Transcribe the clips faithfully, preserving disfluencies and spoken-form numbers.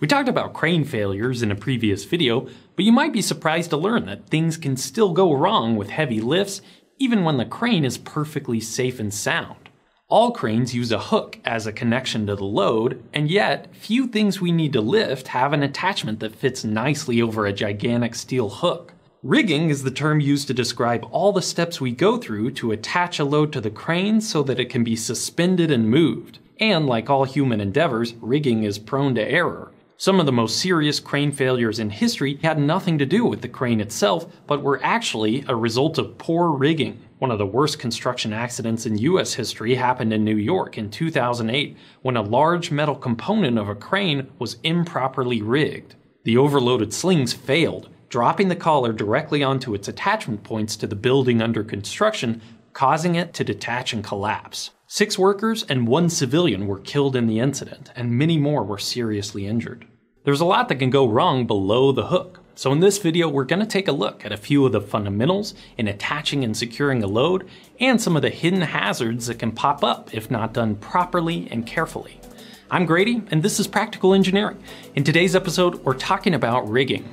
We talked about crane failures in a previous video, but you might be surprised to learn that things can still go wrong with heavy lifts even when the crane is perfectly safe and sound. All cranes use a hook as a connection to the load, and yet few things we need to lift have an attachment that fits nicely over a gigantic steel hook. Rigging is the term used to describe all the steps we go through to attach a load to the crane so that it can be suspended and moved. And like all human endeavors, rigging is prone to error. Some of the most serious crane failures in history had nothing to do with the crane itself, but were actually a result of poor rigging. One of the worst construction accidents in U S history happened in New York in two thousand eight, when a large metal component of a crane was improperly rigged. The overloaded slings failed, dropping the collar directly onto its attachment points to the building under construction, causing it to detach and collapse. Six workers and one civilian were killed in the incident, and many more were seriously injured. There's a lot that can go wrong below the hook, so in this video we're going to take a look at a few of the fundamentals in attaching and securing a load, and some of the hidden hazards that can pop up if not done properly and carefully. I'm Grady, and this is Practical Engineering. In today's episode, we're talking about rigging.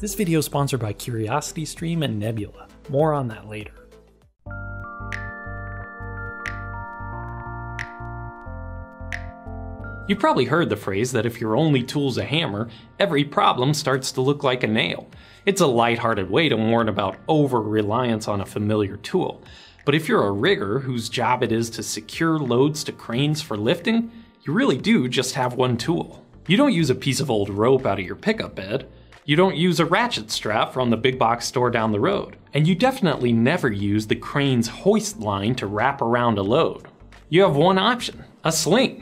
This video is sponsored by CuriosityStream and Nebula. More on that later. You've probably heard the phrase that if your only tool's a hammer, every problem starts to look like a nail. It's a lighthearted way to warn about over-reliance on a familiar tool. But if you're a rigger whose job it is to secure loads to cranes for lifting, you really do just have one tool. You don't use a piece of old rope out of your pickup bed. You don't use a ratchet strap from the big box store down the road. And you definitely never use the crane's hoist line to wrap around a load. You have one option, a sling.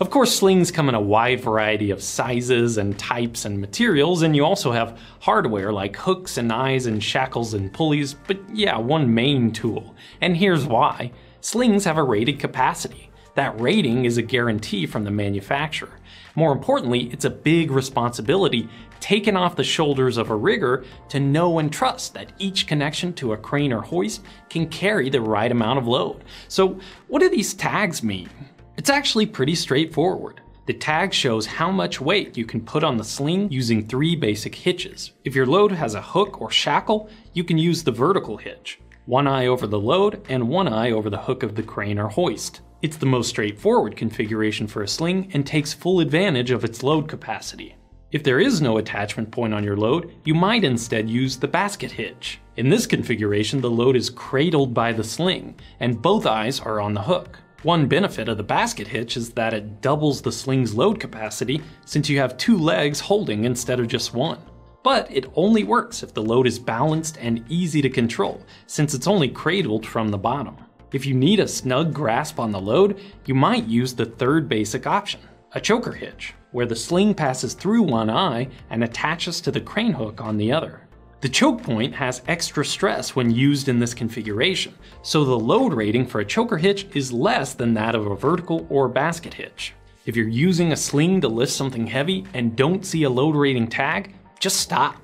Of course, slings come in a wide variety of sizes and types and materials, and you also have hardware like hooks and eyes and shackles and pulleys, but yeah, one main tool. And here's why. Slings have a rated capacity. That rating is a guarantee from the manufacturer. More importantly, it's a big responsibility taken off the shoulders of a rigger to know and trust that each connection to a crane or hoist can carry the right amount of load. So what do these tags mean? It's actually pretty straightforward. The tag shows how much weight you can put on the sling using three basic hitches. If your load has a hook or shackle, you can use the vertical hitch. One eye over the load and one eye over the hook of the crane or hoist. It's the most straightforward configuration for a sling and takes full advantage of its load capacity. If there is no attachment point on your load, you might instead use the basket hitch. In this configuration, the load is cradled by the sling, and both eyes are on the hook. One benefit of the basket hitch is that it doubles the sling's load capacity since you have two legs holding instead of just one. But it only works if the load is balanced and easy to control, since it's only cradled from the bottom. If you need a snug grasp on the load, you might use the third basic option, a choker hitch, where the sling passes through one eye and attaches to the crane hook on the other. The choke point has extra stress when used in this configuration, so the load rating for a choker hitch is less than that of a vertical or basket hitch. If you're using a sling to lift something heavy and don't see a load rating tag, just stop.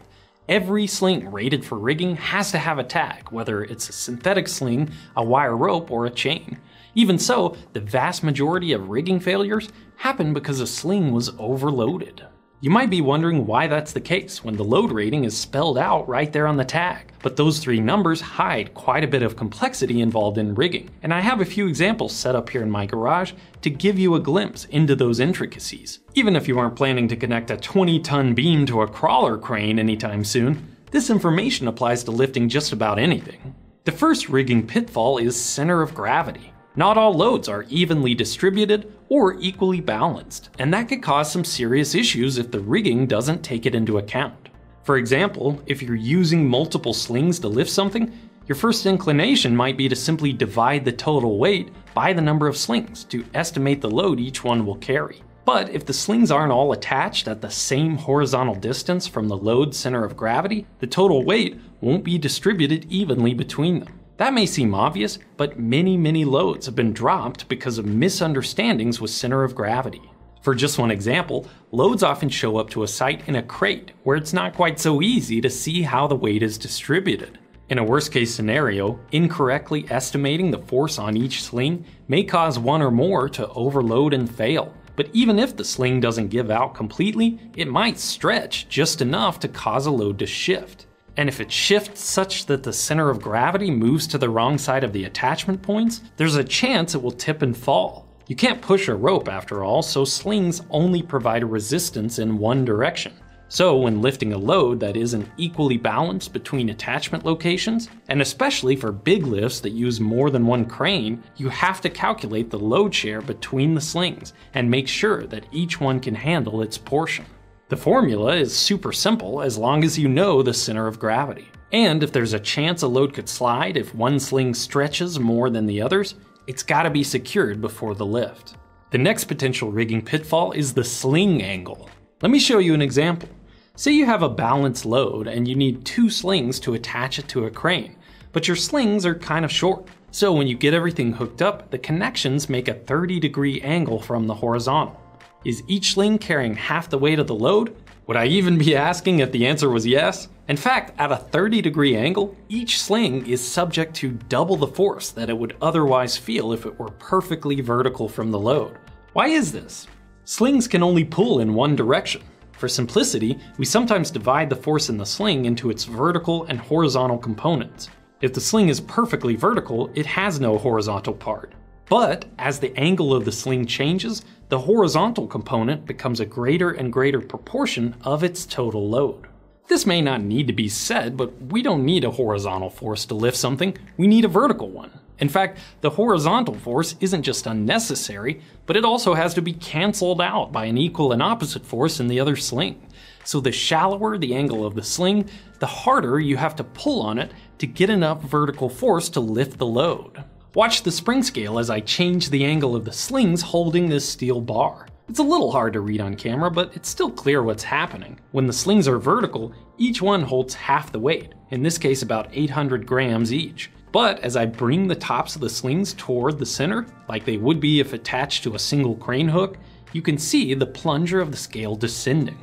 Every sling rated for rigging has to have a tag, whether it's a synthetic sling, a wire rope, or a chain. Even so, the vast majority of rigging failures happen because a sling was overloaded. You might be wondering why that's the case when the load rating is spelled out right there on the tag. But those three numbers hide quite a bit of complexity involved in rigging, and I have a few examples set up here in my garage to give you a glimpse into those intricacies. Even if you aren't planning to connect a twenty ton beam to a crawler crane anytime soon, this information applies to lifting just about anything. The first rigging pitfall is center of gravity. Not all loads are evenly distributed or equally balanced, and that could cause some serious issues if the rigging doesn't take it into account. For example, if you're using multiple slings to lift something, your first inclination might be to simply divide the total weight by the number of slings to estimate the load each one will carry. But if the slings aren't all attached at the same horizontal distance from the load's center of gravity, the total weight won't be distributed evenly between them. That may seem obvious, but many, many loads have been dropped because of misunderstandings with center of gravity. For just one example, loads often show up to a site in a crate where it's not quite so easy to see how the weight is distributed. In a worst-case scenario, incorrectly estimating the force on each sling may cause one or more to overload and fail. But even if the sling doesn't give out completely, it might stretch just enough to cause a load to shift. And if it shifts such that the center of gravity moves to the wrong side of the attachment points, there's a chance it will tip and fall. You can't push a rope after all, so slings only provide a resistance in one direction. So when lifting a load that isn't equally balanced between attachment locations, and especially for big lifts that use more than one crane, you have to calculate the load share between the slings and make sure that each one can handle its portion. The formula is super simple as long as you know the center of gravity. And if there's a chance a load could slide if one sling stretches more than the others, it's gotta be secured before the lift. The next potential rigging pitfall is the sling angle. Let me show you an example. Say you have a balanced load and you need two slings to attach it to a crane, but your slings are kind of short. So when you get everything hooked up, the connections make a thirty degree angle from the horizontal. Is each sling carrying half the weight of the load? Would I even be asking if the answer was yes? In fact, at a thirty degree angle, each sling is subject to double the force that it would otherwise feel if it were perfectly vertical from the load. Why is this? Slings can only pull in one direction. For simplicity, we sometimes divide the force in the sling into its vertical and horizontal components. If the sling is perfectly vertical, it has no horizontal part. But as the angle of the sling changes, the horizontal component becomes a greater and greater proportion of its total load. This may not need to be said, but we don't need a horizontal force to lift something, we need a vertical one. In fact, the horizontal force isn't just unnecessary, but it also has to be canceled out by an equal and opposite force in the other sling. So the shallower the angle of the sling, the harder you have to pull on it to get enough vertical force to lift the load. Watch the spring scale as I change the angle of the slings holding this steel bar. It's a little hard to read on camera, but it's still clear what's happening. When the slings are vertical, each one holds half the weight, in this case about eight hundred grams each. But as I bring the tops of the slings toward the center, like they would be if attached to a single crane hook, you can see the plunger of the scale descending.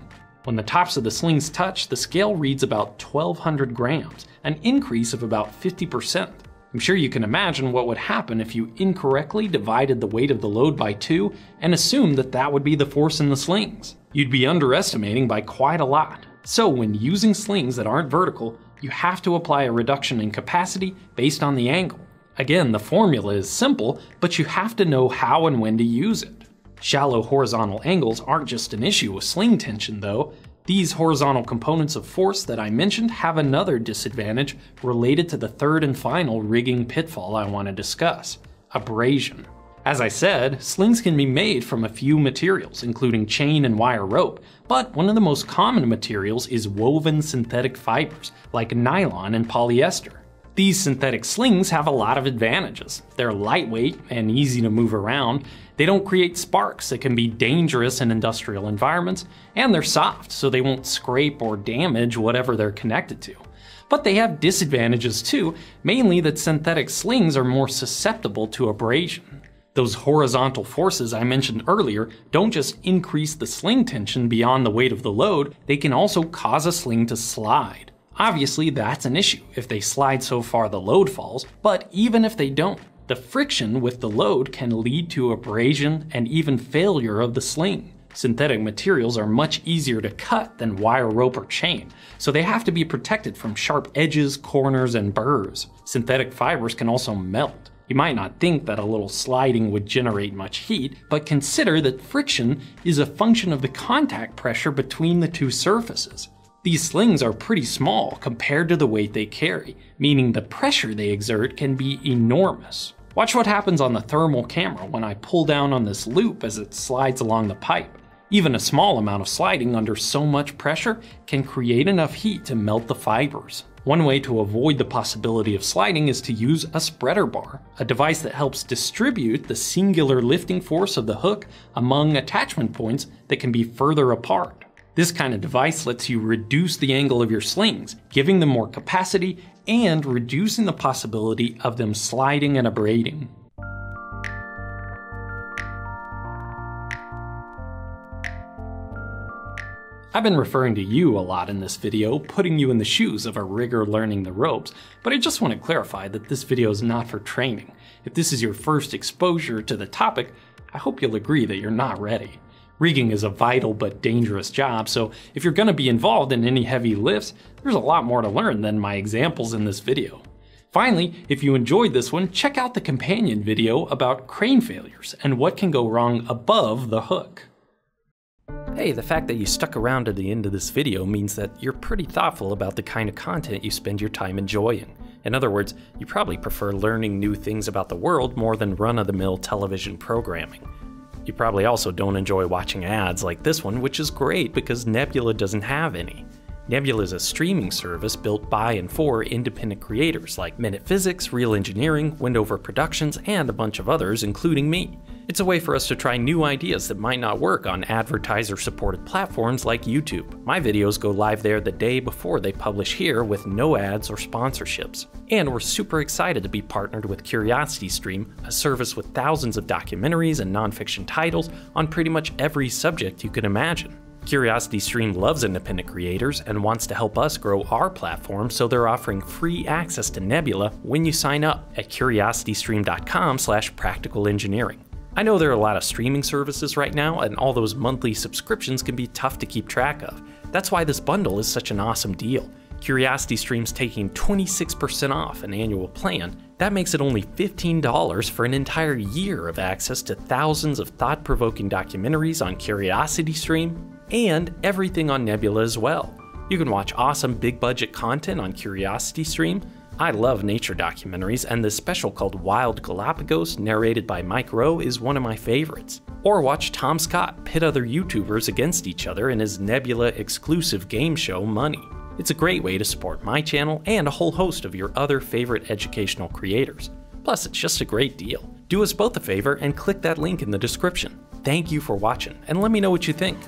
When the tops of the slings touch, the scale reads about twelve hundred grams, an increase of about fifty percent. I'm sure you can imagine what would happen if you incorrectly divided the weight of the load by two and assumed that that would be the force in the slings. You'd be underestimating by quite a lot. So when using slings that aren't vertical, you have to apply a reduction in capacity based on the angle. Again, the formula is simple, but you have to know how and when to use it. Shallow horizontal angles aren't just an issue with sling tension though. These horizontal components of force that I mentioned have another disadvantage related to the third and final rigging pitfall I want to discuss, abrasion. As I said, slings can be made from a few materials, including chain and wire rope, but one of the most common materials is woven synthetic fibers, like nylon and polyester. These synthetic slings have a lot of advantages. They're lightweight and easy to move around, they don't create sparks that can be dangerous in industrial environments, and they're soft, so they won't scrape or damage whatever they're connected to. But they have disadvantages too, mainly that synthetic slings are more susceptible to abrasion. Those horizontal forces I mentioned earlier don't just increase the sling tension beyond the weight of the load, they can also cause a sling to slide. Obviously that's an issue if they slide so far the load falls, but even if they don't, the friction with the load can lead to abrasion and even failure of the sling. Synthetic materials are much easier to cut than wire rope or chain, so they have to be protected from sharp edges, corners, and burrs. Synthetic fibers can also melt. You might not think that a little sliding would generate much heat, but consider that friction is a function of the contact pressure between the two surfaces. These slings are pretty small compared to the weight they carry, meaning the pressure they exert can be enormous. Watch what happens on the thermal camera when I pull down on this loop as it slides along the pipe. Even a small amount of sliding under so much pressure can create enough heat to melt the fibers. One way to avoid the possibility of sliding is to use a spreader bar, a device that helps distribute the singular lifting force of the hook among attachment points that can be further apart. This kind of device lets you reduce the angle of your slings, giving them more capacity and reducing the possibility of them sliding and abrading. I've been referring to you a lot in this video, putting you in the shoes of a rigger learning the ropes, but I just want to clarify that this video is not for training. If this is your first exposure to the topic, I hope you'll agree that you're not ready. Rigging is a vital but dangerous job, so if you're going to be involved in any heavy lifts, there's a lot more to learn than my examples in this video. Finally, if you enjoyed this one, check out the companion video about crane failures and what can go wrong above the hook. Hey, the fact that you stuck around to the end of this video means that you're pretty thoughtful about the kind of content you spend your time enjoying. In other words, you probably prefer learning new things about the world more than run-of-the-mill television programming. You probably also don't enjoy watching ads like this one, which is great because Nebula doesn't have any. Nebula is a streaming service built by and for independent creators like Minute Physics, Real Engineering, Wendover Productions, and a bunch of others, including me. It's a way for us to try new ideas that might not work on advertiser-supported platforms like YouTube. My videos go live there the day before they publish here with no ads or sponsorships. And we're super excited to be partnered with CuriosityStream, a service with thousands of documentaries and nonfiction titles on pretty much every subject you could imagine. CuriosityStream loves independent creators and wants to help us grow our platform, so they're offering free access to Nebula when you sign up at curiositystream dot com slash practical engineering. I know there are a lot of streaming services right now, and all those monthly subscriptions can be tough to keep track of. That's why this bundle is such an awesome deal. CuriosityStream's taking twenty-six percent off an annual plan. That makes it only fifteen dollars for an entire year of access to thousands of thought-provoking documentaries on CuriosityStream, and everything on Nebula as well. You can watch awesome big-budget content on CuriosityStream. I love nature documentaries, and this special called Wild Galapagos, narrated by Mike Rowe, is one of my favorites. Or watch Tom Scott pit other YouTubers against each other in his Nebula-exclusive game show, Money. It's a great way to support my channel and a whole host of your other favorite educational creators. Plus, it's just a great deal. Do us both a favor and click that link in the description. Thank you for watching, and let me know what you think.